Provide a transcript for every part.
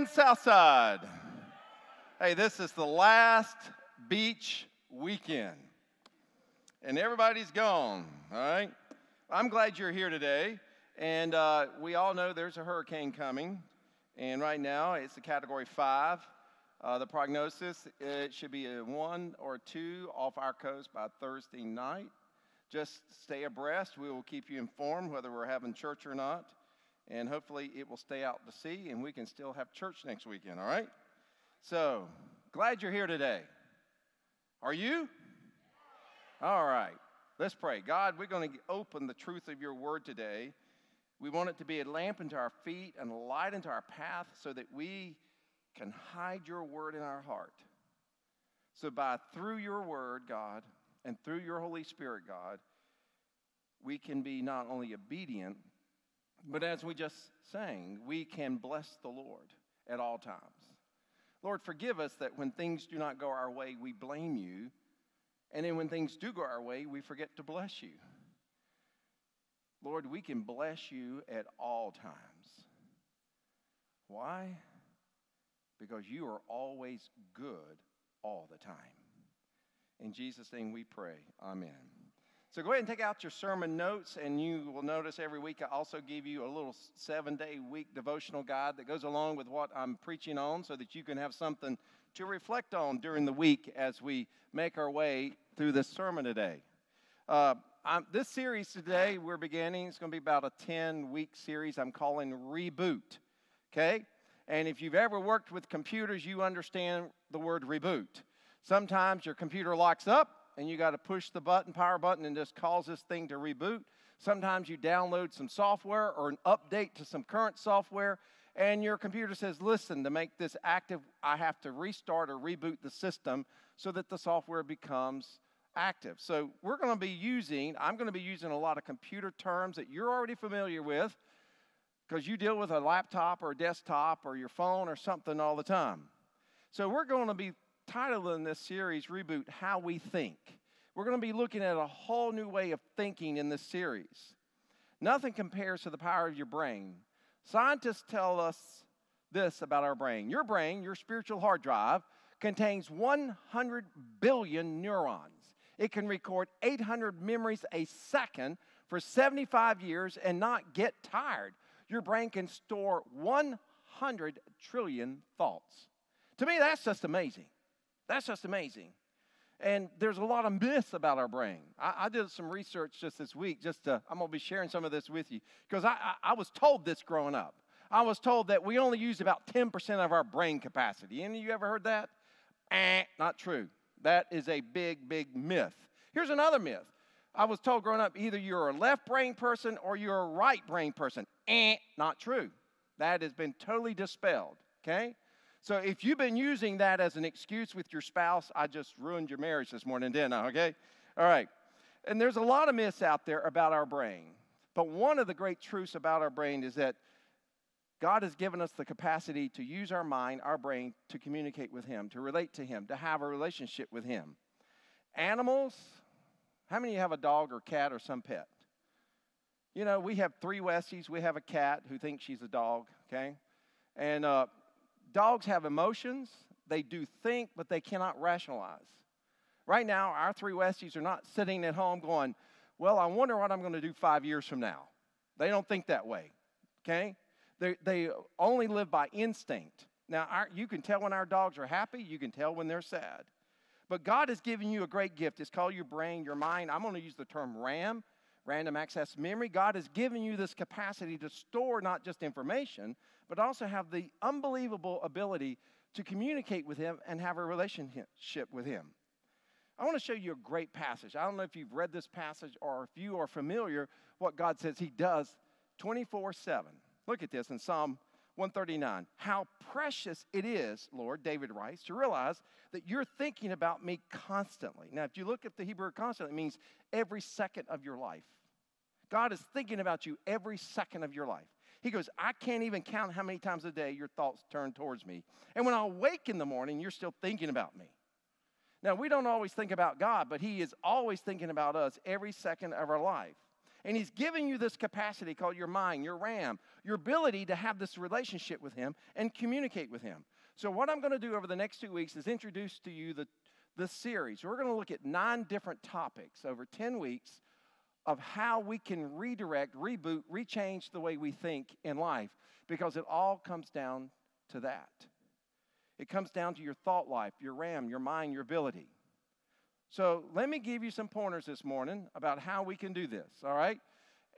and Southside. Hey, this is the last beach weekend, and everybody's gone, all right? I'm glad you're here today, and we all know there's a hurricane coming, and right now it's a Category 5. The prognosis, it should be a 1 or 2 off our coast by Thursday night. Just stay abreast. We will keep you informed whether we're having church or not, and hopefully it will stay out to sea, and we can still have church next weekend, all right? So, glad you're here today. Are you? All right. Let's pray. God, we're going to open the truth of your word today. We want it to be a lamp unto our feet and a light unto our path so that we can hide your word in our heart. So through your word, God, and through your Holy Spirit, God, we can be not only obedient, but as we just sang, we can bless the Lord at all times. Lord, forgive us that when things do not go our way, we blame you. And then when things do go our way, we forget to bless you. Lord, we can bless you at all times. Why? Because you are always good all the time. In Jesus' name we pray. Amen. So go ahead and take out your sermon notes, and you will notice every week I also give you a little 7-day-week devotional guide that goes along with what I'm preaching on so that you can have something to reflect on during the week as we make our way through this sermon today. This series today we're beginning, it's going to be about a 10-week series I'm calling Reboot, okay? And if you've ever worked with computers, you understand the word reboot. Sometimes your computer locks up, and you got to push the button, power button, and just cause this thing to reboot. Sometimes you download some software or an update to some current software, and your computer says, listen, to make this active, I have to restart or reboot the system so that the software becomes active. So I'm going to be using a lot of computer terms that you're already familiar with because you deal with a laptop or a desktop or your phone or something all the time. So we're going to be titling this series, Reboot, How We Think. We're going to be looking at a whole new way of thinking in this series. Nothing compares to the power of your brain. Scientists tell us this about our brain. Your brain, your spiritual hard drive, contains 100 billion neurons. It can record 800 memories a second for 75 years and not get tired. Your brain can store 100 trillion thoughts. To me, that's just amazing. That's just amazing. And there's a lot of myths about our brain. I did some research just this week. I'm going to be sharing some of this with you because I was told this growing up. I was told that we only use about 10% of our brain capacity. Any of you ever heard that? Not true. That is a big, big myth. Here's another myth. I was told growing up either you're a left brain person or you're a right brain person. Not true. That has been totally dispelled, okay? So if you've been using that as an excuse with your spouse, I just ruined your marriage this morning, didn't I? Okay? All right. And there's a lot of myths out there about our brain. But one of the great truths about our brain is that God has given us the capacity to use our mind, our brain, to communicate with Him, to relate to Him, to have a relationship with Him. Animals, how many of you have a dog or cat or some pet? You know, we have 3 Westies. We have a cat who thinks she's a dog, okay? And dogs have emotions, they do think, but they cannot rationalize. Right now, our 3 Westies are not sitting at home going, well, I wonder what I'm going to do 5 years from now. They don't think that way, okay? They only live by instinct. Now, you can tell when our dogs are happy, you can tell when they're sad. But God has given you a great gift. It's called your brain, your mind. I'm going to use the term RAM, random access memory. God has given you this capacity to store not just information, but also have the unbelievable ability to communicate with Him and have a relationship with Him. I want to show you a great passage. I don't know if you've read this passage or if you are familiar what God says He does 24/7. Look at this in Psalm 139. How precious it is, Lord, David writes, to realize that you're thinking about me constantly. Now, if you look at the Hebrew constantly, it means every second of your life. God is thinking about you every second of your life. He goes, I can't even count how many times a day your thoughts turn towards me. And when I wake in the morning, you're still thinking about me. Now, we don't always think about God, but He is always thinking about us every second of our life. And he's giving you this capacity called your mind, your RAM, your ability to have this relationship with him and communicate with him. So what I'm going to do over the next 2 weeks is introduce to you the series. We're going to look at 9 different topics over 10 weeks of how we can redirect, reboot, rechange the way we think in life, because it all comes down to that. It comes down to your thought life, your RAM, your mind, your ability. So let me give you some pointers this morning about how we can do this, all right?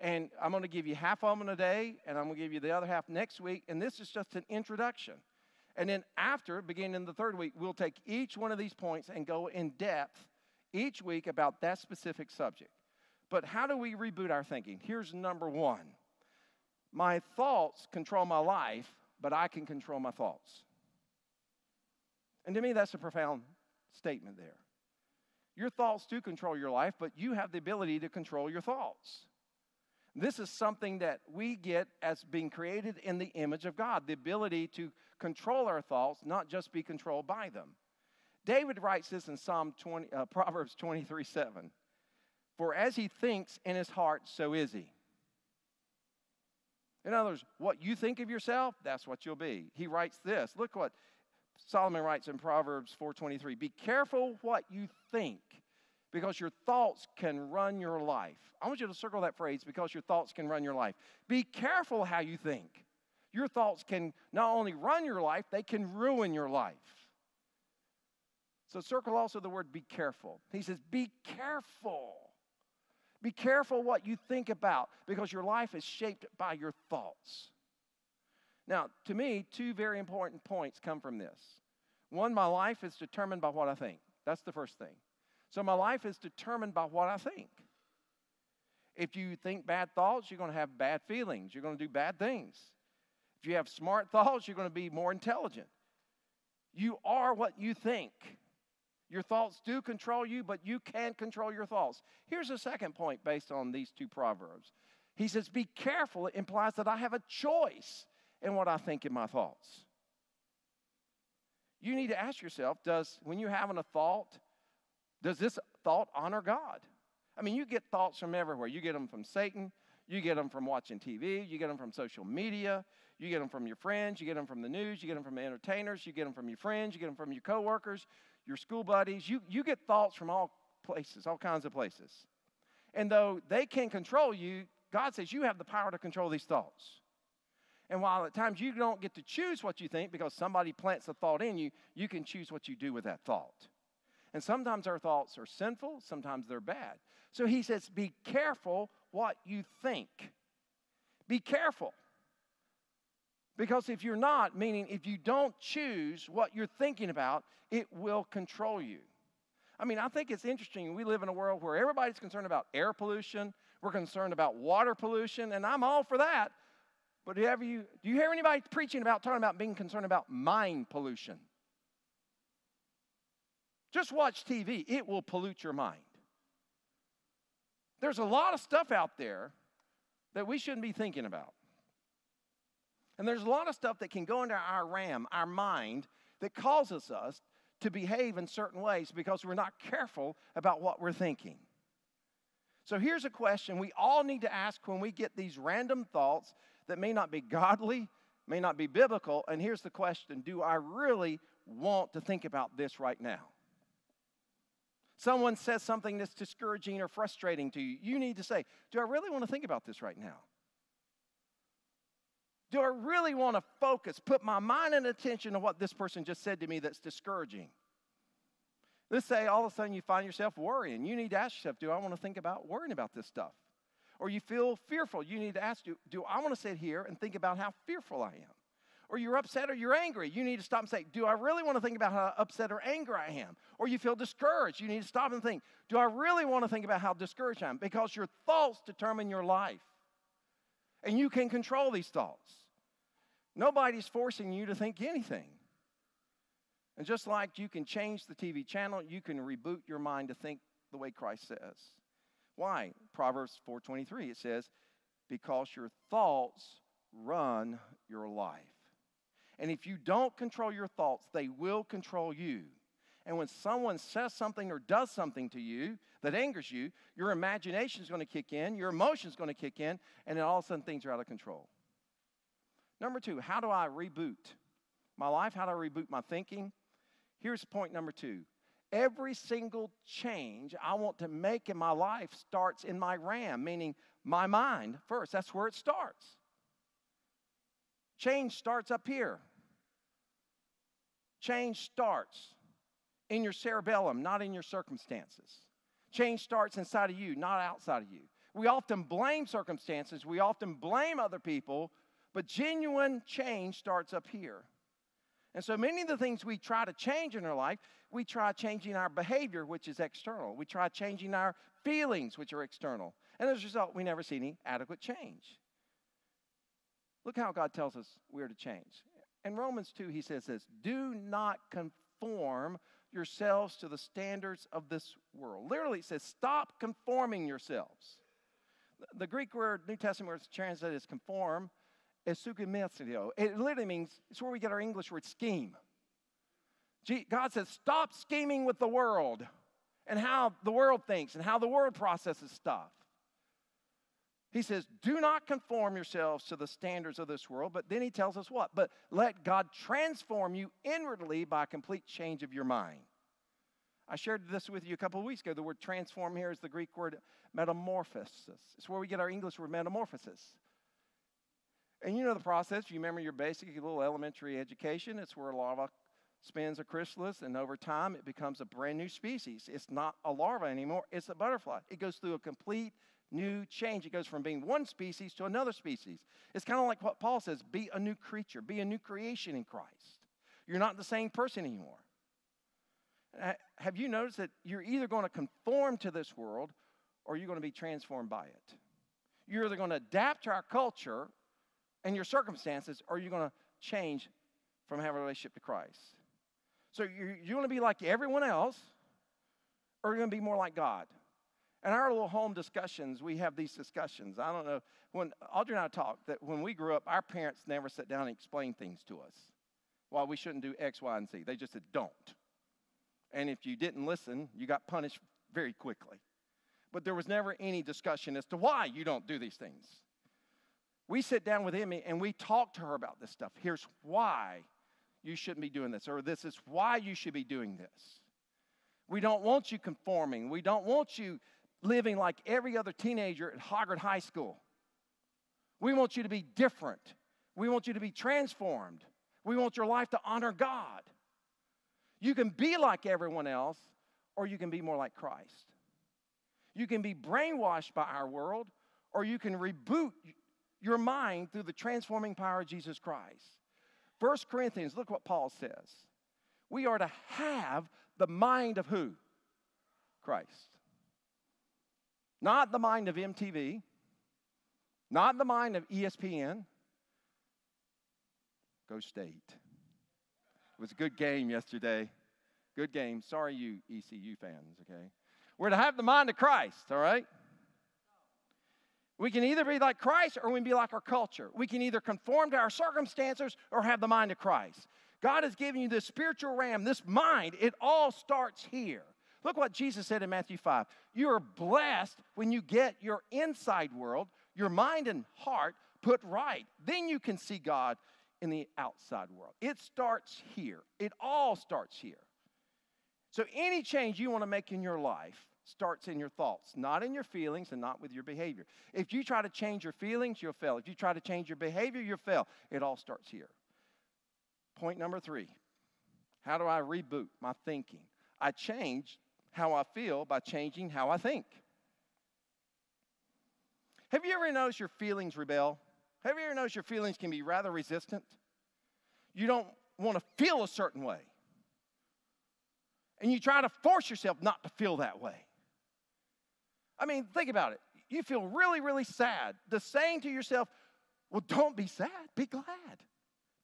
And I'm going to give you half of them today, and I'm going to give you the other half next week, and this is just an introduction. And then after, beginning the third week, we'll take each one of these points and go in depth each week about that specific subject. But how do we reboot our thinking? Here's number one. My thoughts control my life, but I can control my thoughts. And to me, that's a profound statement there. Your thoughts do control your life, but you have the ability to control your thoughts. This is something that we get as being created in the image of God, the ability to control our thoughts, not just be controlled by them. David writes this in Proverbs 23:7. For as he thinks in his heart, so is he. In other words, what you think of yourself, that's what you'll be. He writes this. Look what Solomon writes in Proverbs 4:23, be careful what you think, because your thoughts can run your life. I want you to circle that phrase, because your thoughts can run your life. Be careful how you think. Your thoughts can not only run your life, they can ruin your life. So circle also the word be careful. He says, be careful. Be careful what you think about, because your life is shaped by your thoughts. Now, to me, 2 very important points come from this. One, my life is determined by what I think. That's the first thing. So my life is determined by what I think. If you think bad thoughts, you're going to have bad feelings. You're going to do bad things. If you have smart thoughts, you're going to be more intelligent. You are what you think. Your thoughts do control you, but you can't control your thoughts. Here's a second point based on these 2 proverbs. He says, be careful. It implies that I have a choice and what I think in my thoughts. You need to ask yourself, when you're having a thought, does this thought honor God? I mean, you get thoughts from everywhere. You get them from Satan. You get them from watching TV. You get them from social media. You get them from your friends. You get them from the news. You get them from entertainers. You get them from your friends. You get them from your coworkers, your school buddies. You get thoughts from all places, all kinds of places. And though they can control you, God says you have the power to control these thoughts. And while at times you don't get to choose what you think because somebody plants a thought in you, you can choose what you do with that thought. And sometimes our thoughts are sinful, sometimes they're bad. So he says, be careful what you think. Be careful. Because if you're not, meaning if you don't choose what you're thinking about, it will control you. I mean, I think it's interesting. We live in a world where everybody's concerned about air pollution. We're concerned about water pollution, and I'm all for that. But do you hear anybody preaching about, talking about being concerned about mind pollution? Just watch TV. It will pollute your mind. There's a lot of stuff out there that we shouldn't be thinking about. And there's a lot of stuff that can go into our RAM, our mind, that causes us to behave in certain ways because we're not careful about what we're thinking. So here's a question we all need to ask when we get these random thoughts that may not be godly, may not be biblical. And here's the question: do I really want to think about this right now? Someone says something that's discouraging or frustrating to you. You need to say, do I really want to think about this right now? Do I really want to focus, put my mind and attention on what this person just said to me that's discouraging? Let's say all of a sudden you find yourself worrying. You need to ask yourself, do I want to think about worrying about this stuff? Or you feel fearful, you need to ask, do I want to sit here and think about how fearful I am? Or you're upset or you're angry, you need to stop and say, do I really want to think about how upset or angry I am? Or you feel discouraged, you need to stop and think, do I really want to think about how discouraged I am? Because your thoughts determine your life. And you can control these thoughts. Nobody's forcing you to think anything. And just like you can change the TV channel, you can reboot your mind to think the way Christ says. Why? Proverbs 4:23, it says, because your thoughts run your life. And if you don't control your thoughts, they will control you. And when someone says something or does something to you that angers you, your imagination is going to kick in, your emotion is going to kick in, and then all of a sudden things are out of control. Number two, how do I reboot my life? How do I reboot my thinking? Here's point number two. Every single change I want to make in my life starts in my RAM, meaning my mind first. That's where it starts. Change starts up here. Change starts in your cerebellum, not in your circumstances. Change starts inside of you, not outside of you. We often blame circumstances. We often blame other people, but genuine change starts up here. And so many of the things we try to change in our life, we try changing our behavior, which is external. We try changing our feelings, which are external. And as a result, we never see any adequate change. Look how God tells us we're to change. In Romans 2, he says this, do not conform yourselves to the standards of this world. Literally, it says, stop conforming yourselves. The Greek word, New Testament word, translated as conform, is sukumesthio. It literally means, it's where we get our English word scheme. God says, stop scheming with the world and how the world thinks and how the world processes stuff. He says, do not conform yourselves to the standards of this world. But then he tells us what? But let God transform you inwardly by a complete change of your mind. I shared this with you a couple of weeks ago. The word transform here is the Greek word metamorphosis. It's where we get our English word metamorphosis. And you know the process. You remember your basic little elementary education. It's where larva spins a chrysalis, and over time it becomes a brand new species. It's not a larva anymore. It's a butterfly. It goes through a complete new change. It goes from being one species to another species. It's kind of like what Paul says, be a new creature, be a new creation in Christ. You're not the same person anymore. Have you noticed that you're either going to conform to this world or you're going to be transformed by it? You're either going to adapt to our culture and your circumstances, or you're going to change from having a relationship to Christ. So you're going to be like everyone else, or you're going to be more like God. In our little home discussions, we have these discussions. I don't know, when Audrey and I talk, that when we grew up, our parents never sat down and explained things to us. Why we shouldn't do X, Y, and Z. They just said, don't. And if you didn't listen, you got punished very quickly. But there was never any discussion as to why you don't do these things. We sit down with Emmy and we talk to her about this stuff. Here's why you shouldn't be doing this, or this is why you should be doing this. We don't want you conforming. We don't want you living like every other teenager at Hoggard High School. We want you to be different. We want you to be transformed. We want your life to honor God. You can be like everyone else, or you can be more like Christ. You can be brainwashed by our world, or you can reboot your mind through the transforming power of Jesus Christ. 1 Corinthians, look what Paul says. We are to have the mind of who? Christ. Not the mind of MTV, not the mind of ESPN. Go State. It was a good game yesterday. Good game. Sorry, you ECU fans, okay? We're to have the mind of Christ, all right? We can either be like Christ or we can be like our culture. We can either conform to our circumstances or have the mind of Christ. God has given you this spiritual ram, this mind. It all starts here. Look what Jesus said in Matthew 5. You are blessed when you get your inside world, your mind and heart put right. Then you can see God in the outside world. It starts here. It all starts here. So any change you want to make in your life starts in your thoughts, not in your feelings and not with your behavior. If you try to change your feelings, you'll fail. If you try to change your behavior, you'll fail. It all starts here. Point number three. How do I reboot my thinking? I change how I feel by changing how I think. Have you ever noticed your feelings rebel? Have you ever noticed your feelings can be rather resistant? You don't want to feel a certain way. And you try to force yourself not to feel that way. I mean, think about it. You feel really, really sad. The saying to yourself, well, don't be sad, be glad.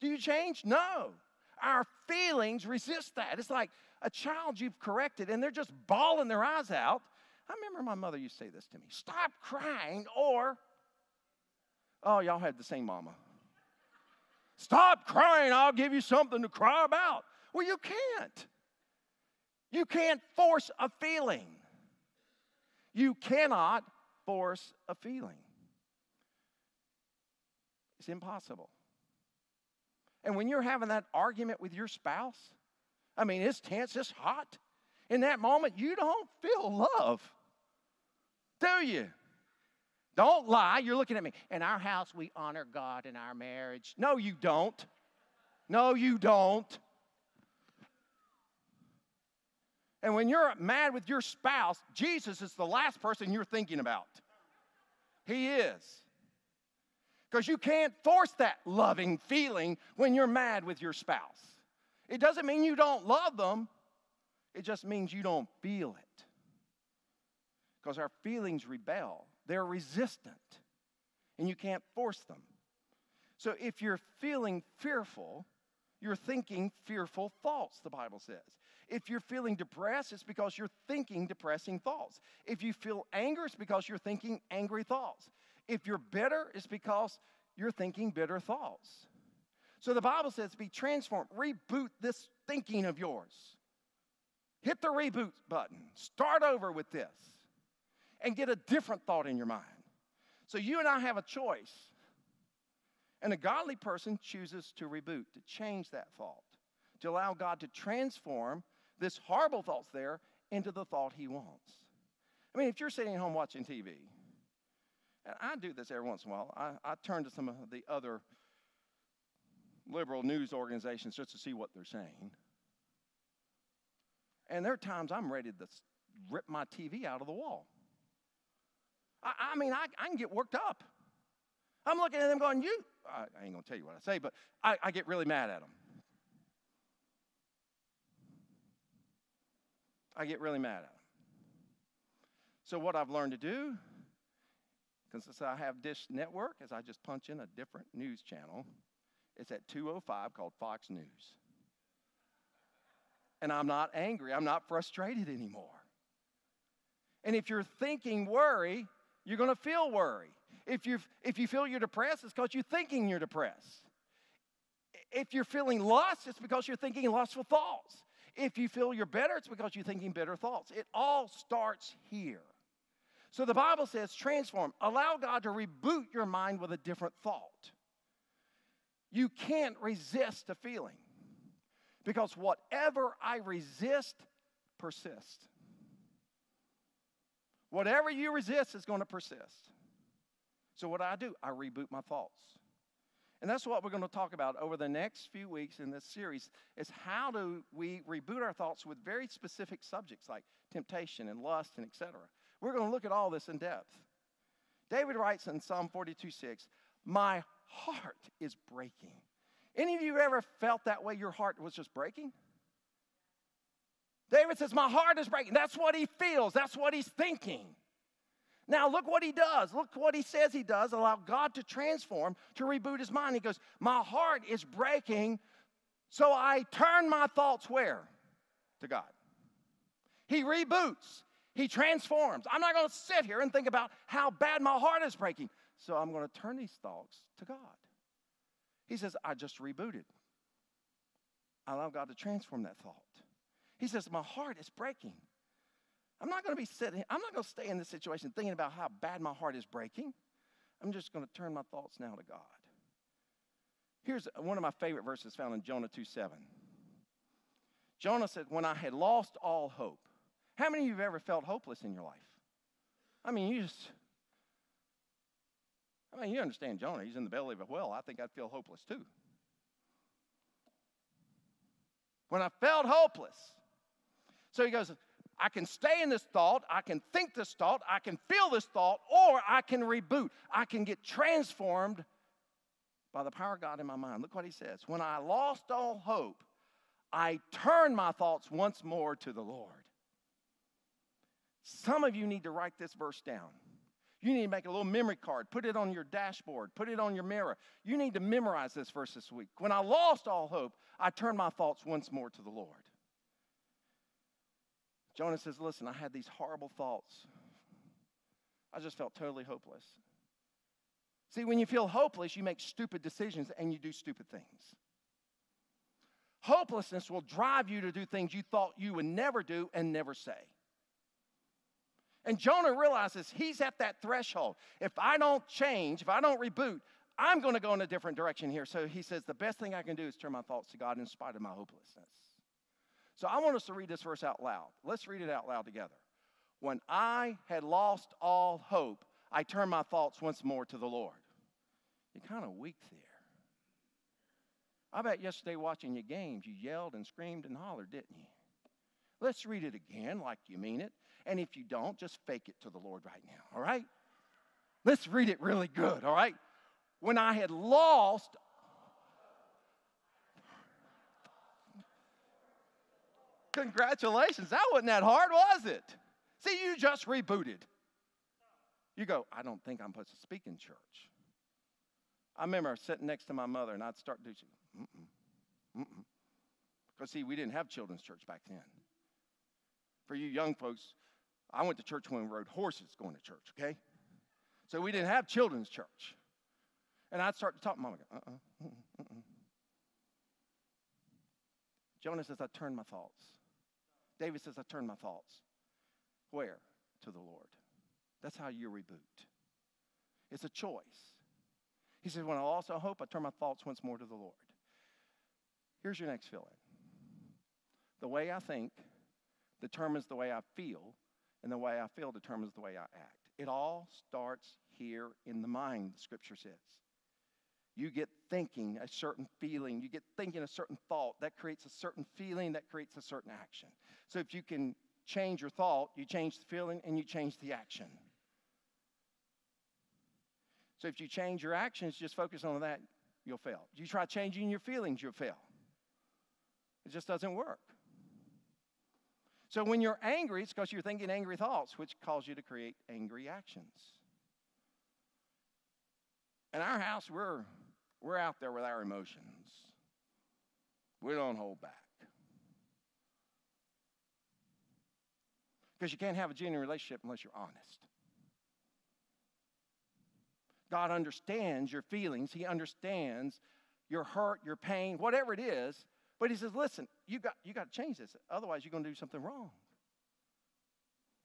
Do you change? No. Our feelings resist that. It's like a child you've corrected, and they're just bawling their eyes out. I remember my mother used to say this to me. Stop crying or, oh, y'all had the same mama. Stop crying. I'll give you something to cry about. Well, you can't. You can't force a feeling. You cannot force a feeling. It's impossible. And when you're having that argument with your spouse, I mean, it's tense, it's hot. In that moment, you don't feel love, do you? Don't lie. You're looking at me. In our house, we honor God in our marriage. No, you don't. No, you don't. And when you're mad with your spouse, Jesus is the last person you're thinking about. He is. Because you can't force that loving feeling when you're mad with your spouse. It doesn't mean you don't love them. It just means you don't feel it. Because our feelings rebel. They're resistant. And you can't force them. So if you're feeling fearful, you're thinking fearful thoughts, the Bible says. If you're feeling depressed, it's because you're thinking depressing thoughts. If you feel anger, it's because you're thinking angry thoughts. If you're bitter, it's because you're thinking bitter thoughts. So the Bible says, be transformed. Reboot this thinking of yours. Hit the reboot button. Start over with this. And get a different thought in your mind. So you and I have a choice. And a godly person chooses to reboot, to change that thought, to allow God to transform this horrible thoughts there into the thought he wants. I mean, if you're sitting at home watching TV, and I do this every once in a while, I turn to some of the other liberal news organizations just to see what they're saying. And there are times I'm ready to rip my TV out of the wall. I mean, I can get worked up. I'm looking at them going, I ain't going to tell you what I say, but I get really mad at them. I get really mad at them. So what I've learned to do, because I have Dish Network, is I just punch in a different news channel. It's at 205 called Fox News. And I'm not angry. I'm not frustrated anymore. And if you're thinking worry, you're going to feel worry. If you feel you're depressed, it's because you're thinking you're depressed. If you're feeling lust, it's because you're thinking lustful thoughts. If you feel you're bitter, it's because you're thinking bitter thoughts. It all starts here. So the Bible says transform. Allow God to reboot your mind with a different thought. You can't resist a feeling because whatever I resist persists. Whatever you resist is going to persist. So what do? I reboot my thoughts. And that's what we're going to talk about over the next few weeks in this series is how do we reboot our thoughts with very specific subjects like temptation and lust and etc. We're going to look at all this in depth. David writes in Psalm 42:6, my heart is breaking. Any of you ever felt that way? Your heart was just breaking? David says, my heart is breaking. That's what he feels. That's what he's thinking. Now, look what he does. Look what he says he does. Allow God to transform, to reboot his mind. He goes, my heart is breaking, so I turn my thoughts where? To God. He reboots. He transforms. I'm not going to sit here and think about how bad my heart is breaking. So I'm going to turn these thoughts to God. He says, I just rebooted. I allow God to transform that thought. He says, my heart is breaking. I'm not going to stay in this situation thinking about how bad my heart is breaking. I'm just going to turn my thoughts now to God. Here's one of my favorite verses found in Jonah 2:7. Jonah said, when I had lost all hope. How many of you have ever felt hopeless in your life? I mean, you understand Jonah. He's in the belly of a whale. I think I'd feel hopeless too. When I felt hopeless. So he goes, I can stay in this thought, I can think this thought, I can feel this thought, or I can reboot. I can get transformed by the power of God in my mind. Look what he says. When I lost all hope, I turned my thoughts once more to the Lord. Some of you need to write this verse down. You need to make a little memory card. Put it on your dashboard. Put it on your mirror. You need to memorize this verse this week. When I lost all hope, I turned my thoughts once more to the Lord. Jonah says, listen, I had these horrible thoughts. I just felt totally hopeless. See, when you feel hopeless, you make stupid decisions and you do stupid things. Hopelessness will drive you to do things you thought you would never do and never say. And Jonah realizes he's at that threshold. If I don't change, if I don't reboot, I'm going to go in a different direction here. So he says, the best thing I can do is turn my thoughts to God in spite of my hopelessness. So I want us to read this verse out loud. Let's read it out loud together. When I had lost all hope, I turned my thoughts once more to the Lord. You're kind of weak there. I bet yesterday watching your games, you yelled and screamed and hollered, didn't you? Let's read it again like you mean it. And if you don't, just fake it to the Lord right now, all right? Let's read it really good, all right? When I had lost... Congratulations. That wasn't that hard, was it? See, you just rebooted. You go, I don't think I'm supposed to speak in church. I remember sitting next to my mother, and I'd start doing, Because, see, we didn't have children's church back then. For you young folks, I went to church when we rode horses going to church, okay? So we didn't have children's church. And I'd start to talk, Mama, Jonah says, I turned my thoughts. David says, I turned my thoughts. Where? To the Lord. That's how you reboot. It's a choice. He says, when I lost all hope, I turned my thoughts once more to the Lord. Here's your next fill in. The way I think determines the way I feel, and the way I feel determines the way I act. It all starts here in the mind, the scripture says. You get thinking a certain feeling. You get thinking a certain thought. That creates a certain feeling. That creates a certain action. So if you can change your thought, you change the feeling, and you change the action. So if you change your actions, just focus on that, you'll fail. You try changing your feelings, you'll fail. It just doesn't work. So when you're angry, it's because you're thinking angry thoughts, which cause you to create angry actions. In our house, we're out there with our emotions. We don't hold back. Because you can't have a genuine relationship unless you're honest. God understands your feelings. He understands your hurt, your pain, whatever it is. But he says, listen, you got to change this. Otherwise, you're going to do something wrong.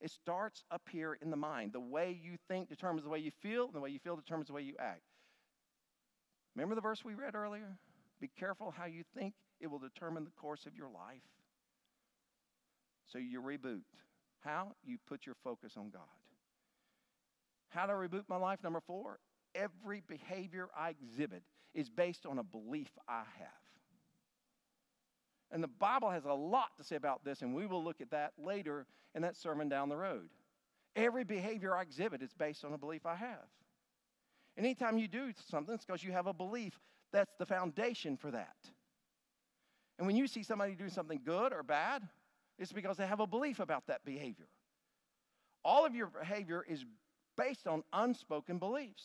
It starts up here in the mind. The way you think determines the way you feel, and the way you feel determines the way you act. Remember the verse we read earlier? Be careful how you think. It will determine the course of your life. So you reboot. How? You put your focus on God. How do I reboot my life? Number 4, every behavior I exhibit is based on a belief I have. And the Bible has a lot to say about this, and we will look at that later in that sermon down the road. Every behavior I exhibit is based on a belief I have. Anytime you do something, it's because you have a belief. That's the foundation for that. And when you see somebody do something good or bad, it's because they have a belief about that behavior. All of your behavior is based on unspoken beliefs.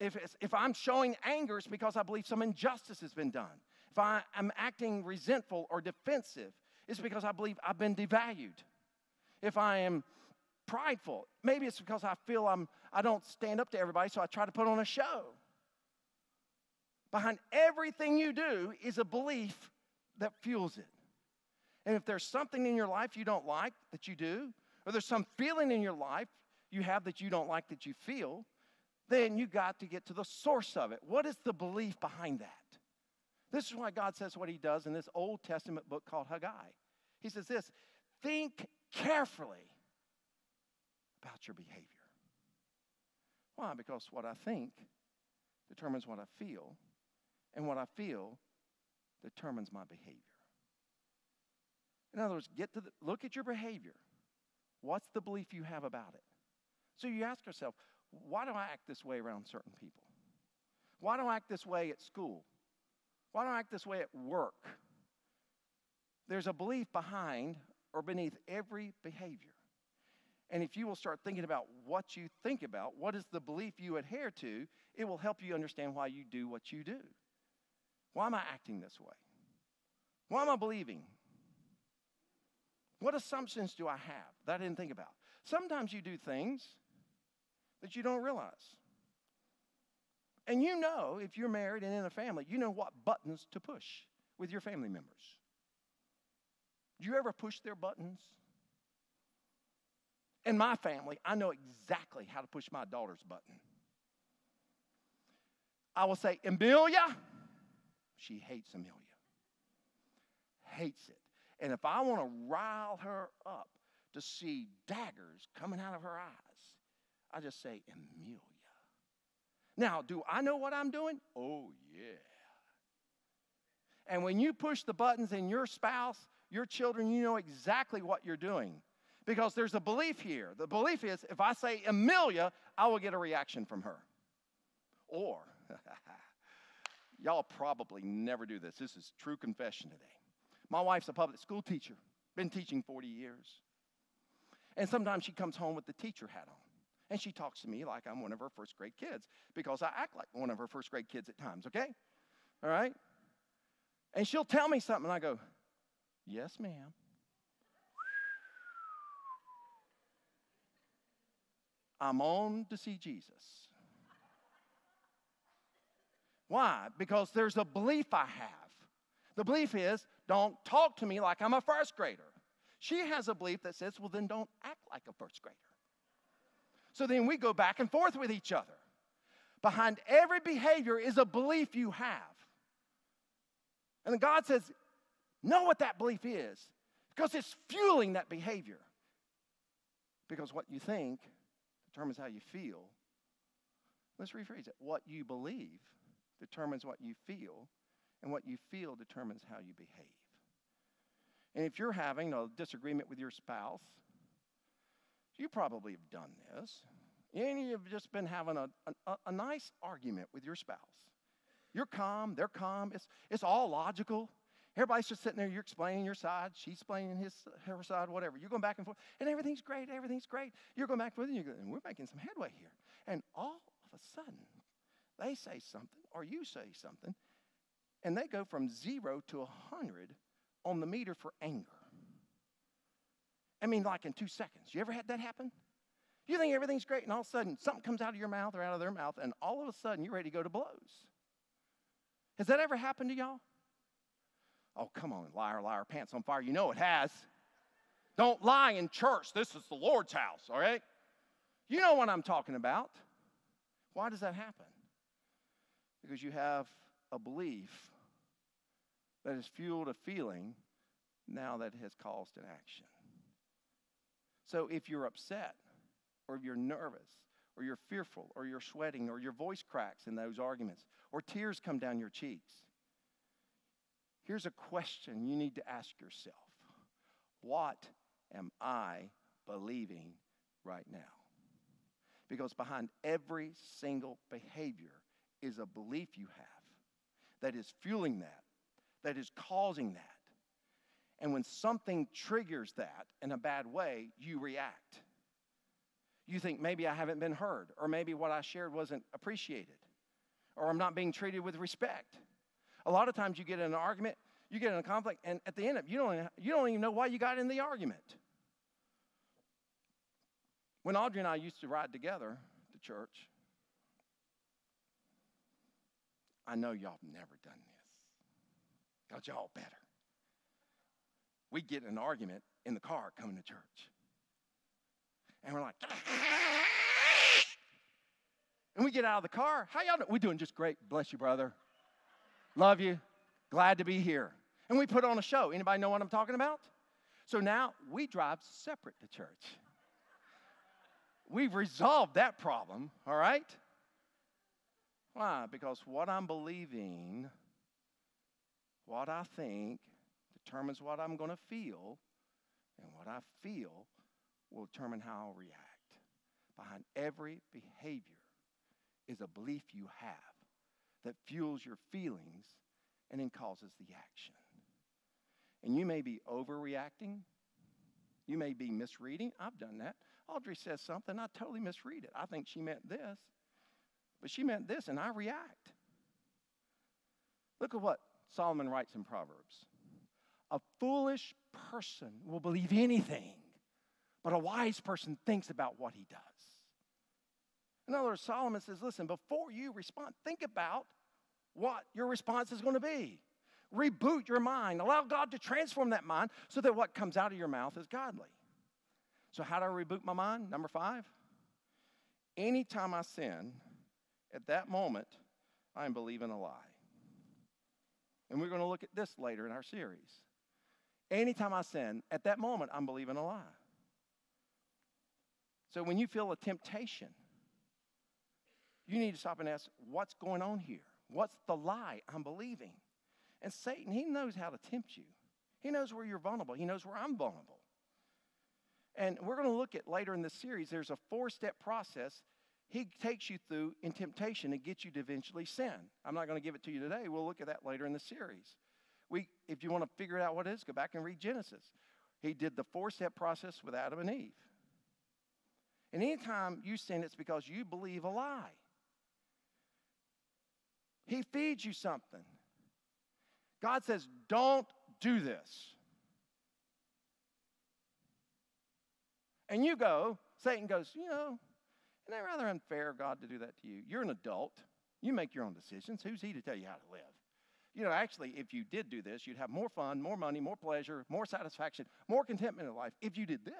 If I'm showing anger, it's because I believe some injustice has been done. If I am acting resentful or defensive, it's because I believe I've been devalued. If I am prideful, maybe it's because I feel I don't stand up to everybody, so I try to put on a show. Behind everything you do is a belief that fuels it. And if there's something in your life you don't like that you do, or there's some feeling in your life you have that you don't like that you feel, then you got to get to the source of it. What is the belief behind that? This is why God says what he does in this Old Testament book called Haggai. He says this, think carefully about your behavior. Why? Because what I think determines what I feel, and what I feel determines my behavior. In other words, look at your behavior. What's the belief you have about it? So you ask yourself, why do I act this way around certain people? Why do I act this way at school? Why do I act this way at work? There's a belief behind or beneath every behavior. And if you will start thinking about what you think about, what is the belief you adhere to, it will help you understand why you do what you do. Why am I acting this way? Why am I believing? What assumptions do I have that I didn't think about? Sometimes you do things that you don't realize. And you know, if you're married and in a family, you know what buttons to push. with your family members? Do you ever push their buttons? In my family, I know exactly how to push my daughter's button. I will say, Amelia, she hates Amelia. Hates it. And if I want to rile her up to see daggers coming out of her eyes, I just say, Amelia. Now, do I know what I'm doing? Oh, yeah. And when you push the buttons in your spouse, your children, you know exactly what you're doing. Because there's a belief here. The belief is, if I say Amelia, I will get a reaction from her. Or, y'all probably never do this. This is true confession today. My wife's a public school teacher, been teaching 40 years. And sometimes she comes home with the teacher hat on. And she talks to me like I'm one of her first grade kids, because I act like one of her first grade kids at times, okay? All right? And she'll tell me something, and I go, yes, ma'am. I'm on to see Jesus. Why? Because there's a belief I have. The belief is, don't talk to me like I'm a first grader. She has a belief that says, well, then don't act like a first grader. So then we go back and forth with each other. Behind every behavior is a belief you have. And then God says, know what that belief is, because it's fueling that behavior. Because what you think determines how you feel. Let's rephrase it. What you believe determines what you feel, and what you feel determines how you behave. And if you're having a disagreement with your spouse, you probably have done this, and you've just been having a nice argument with your spouse. You're calm, they're calm, it's all logical. Everybody's just sitting there, you're explaining your side, she's explaining her side, whatever. You're going back and forth, and everything's great. You're going back and forth, and we're making some headway here. And all of a sudden, they say something, or you say something, and they go from 0 to 100 on the meter for anger. I mean, like in 2 seconds. You ever had that happen? You think everything's great, and all of a sudden, something comes out of your mouth or out of their mouth, and all of a sudden, you're ready to go to blows. Has that ever happened to y'all? Oh, come on, liar, liar, pants on fire. You know it has. Don't lie in church. This is the Lord's house, all right? You know what I'm talking about. Why does that happen? Because you have a belief that has fueled a feeling now that has caused an action. So if you're upset, or if you're nervous, or you're fearful, or you're sweating, or your voice cracks in those arguments, or tears come down your cheeks, here's a question you need to ask yourself. What am I believing right now? Because behind every single behavior is a belief you have that is fueling that is causing that. And when something triggers that in a bad way, you react. You think, maybe I haven't been heard, or maybe what I shared wasn't appreciated, or I'm not being treated with respect. A lot of times you get in an argument, you get in a conflict, and at the end of it, you don't even know why you got in the argument. When Audrey and I used to ride together to church, I know y'all have never done this, got y'all better. We get in an argument in the car coming to church. And we're like, and we get out of the car. How y'all doing? We're doing just great. Bless you, brother. Love you. Glad to be here. And we put on a show. Anybody know what I'm talking about? So now we drive separate to church. We've resolved that problem, all right? Why? Because what I'm believing, what I think, determines what I'm going to feel, and what I feel will determine how I'll react. Behind every behavior is a belief you have that fuels your feelings and then causes the action. And you may be overreacting. You may be misreading. I've done that. Audrey says something, I totally misread it. I think she meant this, but she meant this, and I react. Look at what Solomon writes in Proverbs. A foolish person will believe anything, but a wise person thinks about what he does. In other words, Solomon says, listen, before you respond, think about what your response is going to be. Reboot your mind. Allow God to transform that mind so that what comes out of your mouth is godly. So how do I reboot my mind? Number 5, anytime I sin, at that moment, I am believing a lie. And we're going to look at this later in our series. Anytime I sin, at that moment, I'm believing a lie. So when you feel a temptation, you need to stop and ask, what's going on here? What's the lie I'm believing? And Satan, he knows how to tempt you. He knows where you're vulnerable. He knows where I'm vulnerable. And we're going to look at later in this series, there's a 4-step process he takes you through in temptation and gets you to eventually sin. I'm not going to give it to you today. We'll look at that later in the series. If you want to figure out what it is, go back and read Genesis. He did the 4-step process with Adam and Eve. And anytime you sin, it's because you believe a lie. He feeds you something. God says, don't do this. And you go, Satan goes, you know, isn't that rather unfair of God to do that to you? You're an adult. You make your own decisions. Who's he to tell you how to live? You know, actually, if you did do this, you'd have more fun, more money, more pleasure, more satisfaction, more contentment in life if you did this.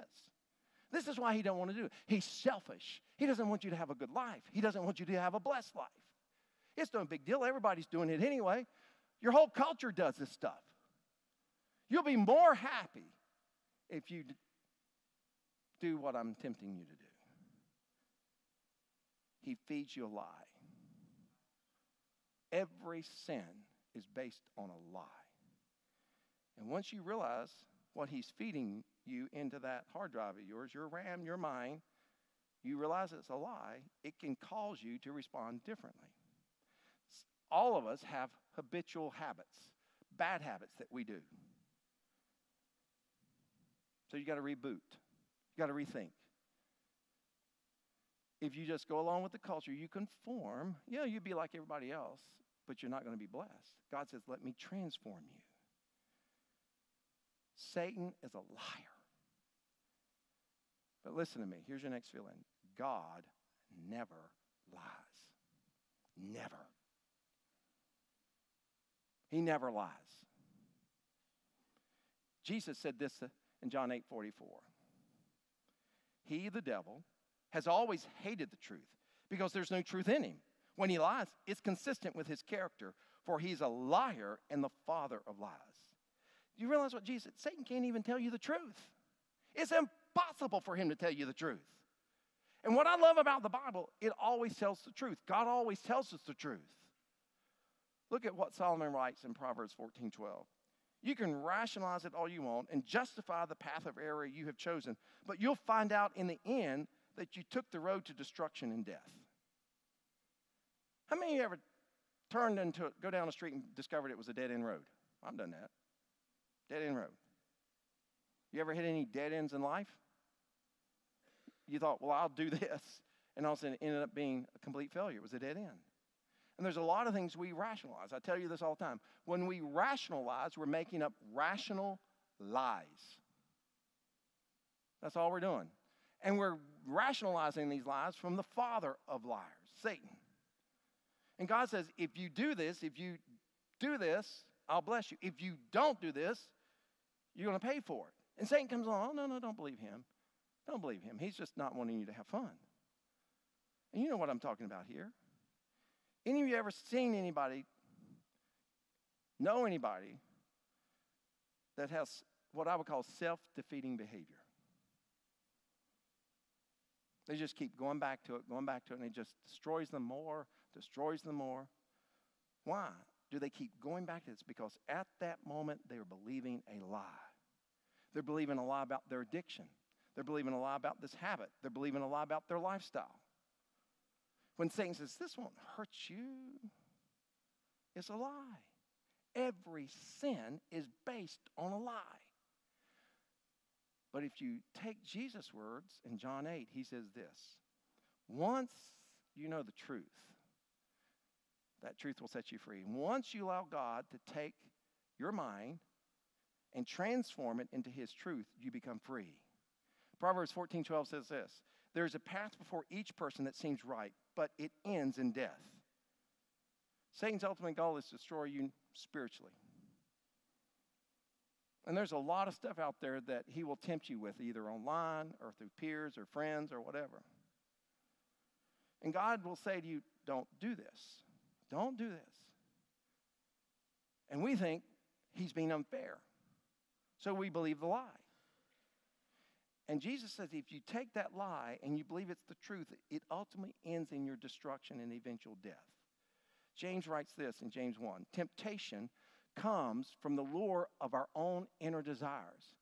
This is why he don't want to do it. He's selfish. He doesn't want you to have a good life. He doesn't want you to have a blessed life. It's no big deal. Everybody's doing it anyway. Your whole culture does this stuff. You'll be more happy if you do what I'm tempting you to do. He feeds you a lie. Every sin is based on a lie. And once you realize what he's feeding you into that hard drive of yours, your RAM, your mind, you realize it's a lie, it can cause you to respond differently. All of us have habitual habits, bad habits that we do. So you got to reboot. You got to rethink. If you just go along with the culture, you conform, yeah, you'd be like everybody else, but you're not going to be blessed. God says, let me transform you. Satan is a liar. But listen to me. Here's your next feeling. God never lies. Never. He never lies. Jesus said this in John 8:44. He, the devil, has always hated the truth because there's no truth in him. When he lies, it's consistent with his character, for he's a liar and the father of lies. Do you realize what Jesus said? Satan can't even tell you the truth. It's impossible for him to tell you the truth. And what I love about the Bible, it always tells the truth. God always tells us the truth. Look at what Solomon writes in Proverbs 14:12. You can rationalize it all you want and justify the path of error you have chosen, but you'll find out in the end that you took the road to destruction and death. How many of you ever go down the street and discovered it was a dead-end road? I've done that. Dead-end road. You ever hit any dead ends in life? You thought, well, I'll do this, and all of a sudden it ended up being a complete failure. It was a dead end. And there's a lot of things we rationalize. I tell you this all the time. When we rationalize, we're making up rational lies. That's all we're doing. And we're rationalizing these lies from the father of liars, Satan. And God says, if you do this, I'll bless you. If you don't do this, you're going to pay for it. And Satan comes along, oh, no, don't believe him. Don't believe him. He's just not wanting you to have fun. And you know what I'm talking about here. Any of you ever seen anybody, know anybody that has what I would call self-defeating behavior? They just keep going back to it, and it just destroys them more. Why do they keep going back to this? Because at that moment, they're believing a lie. They're believing a lie about their addiction. They're believing a lie about this habit. They're believing a lie about their lifestyle. When Satan says, this won't hurt you, it's a lie. Every sin is based on a lie. But if you take Jesus' words in John 8, he says this, once you know the truth, that truth will set you free. And once you allow God to take your mind and transform it into his truth, you become free. Proverbs 14:12 says this, there's a path before each person that seems right, but it ends in death. Satan's ultimate goal is to destroy you spiritually. And there's a lot of stuff out there that he will tempt you with, either online or through peers or friends or whatever. And God will say to you, don't do this. Don't do this. And we think he's being unfair. So we believe the lie. And Jesus says if you take that lie and you believe it's the truth, it ultimately ends in your destruction and eventual death. James writes this in James 1. Temptation comes from the lure of our own inner desires.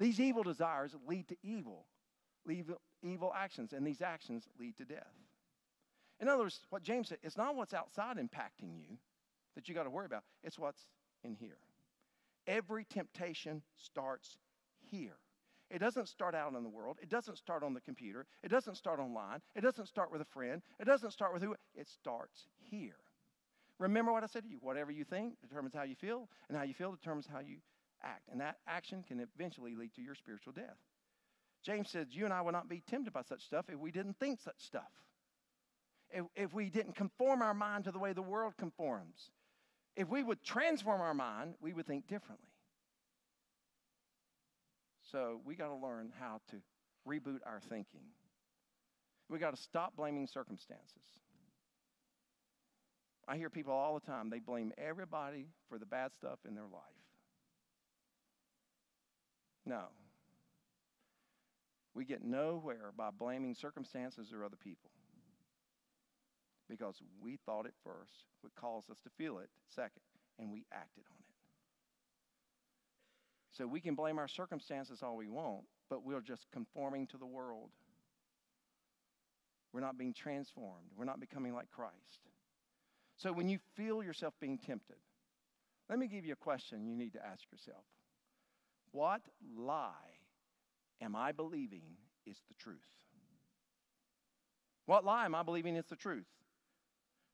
These evil desires lead to evil actions, and these actions lead to death. In other words, what James said, it's not what's outside impacting you that you got to worry about. It's what's in here. Every temptation starts here. It doesn't start out in the world. It doesn't start on the computer. It doesn't start online. It doesn't start with a friend. It doesn't start with who. It starts here. Remember what I said to you. Whatever you think determines how you feel, and how you feel determines how you act. And that action can eventually lead to your spiritual death. James says, you and I would not be tempted by such stuff if we didn't think such stuff. If we didn't conform our mind to the way the world conforms. If we would transform our mind, we would think differently. So we got to learn how to reboot our thinking. We got to stop blaming circumstances. I hear people all the time, they blame everybody for the bad stuff in their life. No. We get nowhere by blaming circumstances or other people. Because we thought it first, what caused us to feel it second, and we acted on it. So we can blame our circumstances all we want, but we're just conforming to the world. We're not being transformed. We're not becoming like Christ. So when you feel yourself being tempted, let me give you a question you need to ask yourself. What lie am I believing is the truth? What lie am I believing is the truth?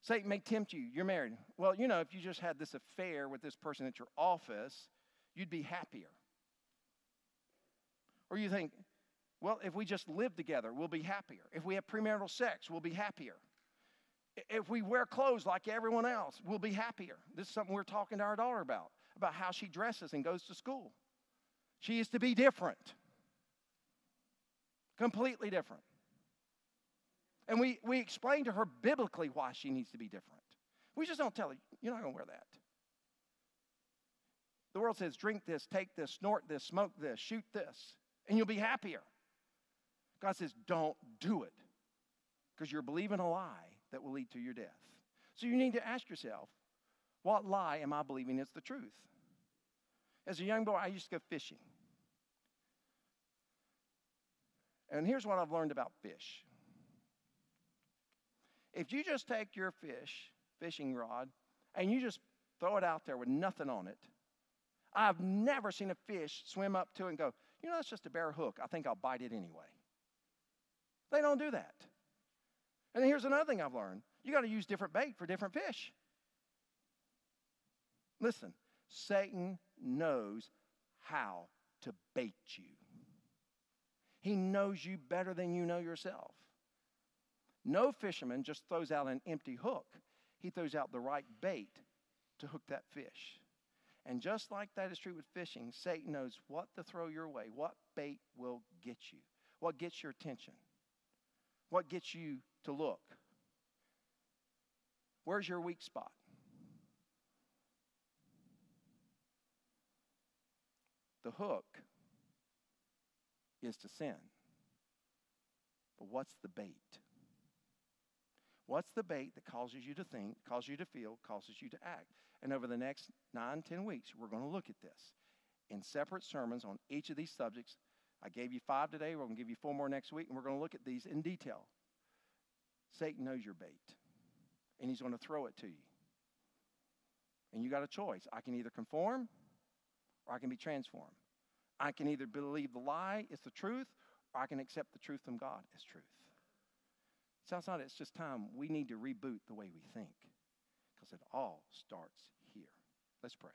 Satan may tempt you. You're married. Well, you know, if you just had this affair with this person at your office, you'd be happier. Or you think, well, if we just live together, we'll be happier. If we have premarital sex, we'll be happier. If we wear clothes like everyone else, we'll be happier. This is something we're talking to our daughter about how she dresses and goes to school. She is to be different. Completely different. And we explain to her biblically why she needs to be different. We just don't tell her, you're not going to wear that. The world says, drink this, take this, snort this, smoke this, shoot this, and you'll be happier. God says, don't do it, because you're believing a lie that will lead to your death. So you need to ask yourself, what lie am I believing is the truth? As a young boy, I used to go fishing. And here's what I've learned about fish. If you just take your fishing rod, and you just throw it out there with nothing on it, I've never seen a fish swim up to it and go, you know, that's just a bare hook. I think I'll bite it anyway. They don't do that. And here's another thing I've learned. You got to use different bait for different fish. Listen, Satan knows how to bait you. He knows you better than you know yourself. No fisherman just throws out an empty hook. He throws out the right bait to hook that fish. And just like that is true with fishing, Satan knows what to throw your way, what bait will get you, what gets your attention, what gets you to look. Where's your weak spot? The hook is to sin. But what's the bait? What's the bait that causes you to think, causes you to feel, causes you to act? And over the next 9-10 weeks, we're going to look at this in separate sermons on each of these subjects. I gave you 5 today. We're going to give you 4 more next week, and we're going to look at these in detail. Satan knows your bait, and he's going to throw it to you. And you got a choice. I can either conform or I can be transformed. I can either believe the lie is the truth, or I can accept the truth from God as truth. Southside, it's just time we need to reboot the way we think, because it all starts here. Let's pray.